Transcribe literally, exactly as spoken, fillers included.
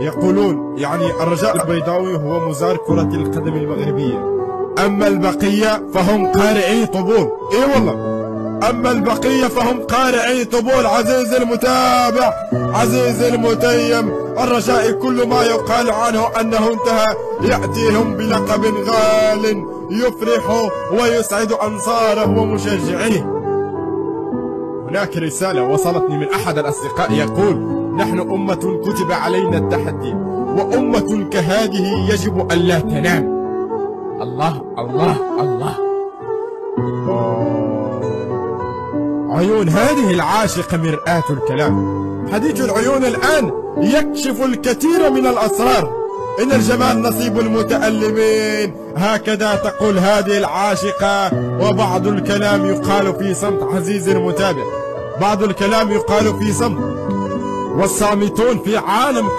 يقولون يعني الرجاء البيضاوي هو مزار كرة القدم المغربية، أما البقية فهم قارعي طبول. إيه والله، أما البقية فهم قارعي طبول. عزيزي المتابع، عزيزي المتيم، الرجاء كل ما يقال عنه أنه انتهى يأتيهم بلقب غال يفرح ويسعد أنصاره ومشجعيه. هناك رسالة وصلتني من أحد الأصدقاء يقول: نحن أمة كتب علينا التحدي، وأمة كهذه يجب ألا تنام. الله الله الله، عيون هذه العاشقة مرآة الكلام. حديث العيون الآن يكشف الكثير من الأسرار. إن الجمال نصيب المتألمين، هكذا تقول هذه العاشقة. وبعض الكلام يقال في صمت عزيزي المتابع، بعض الكلام يقال في صمت، والصامتون في عالم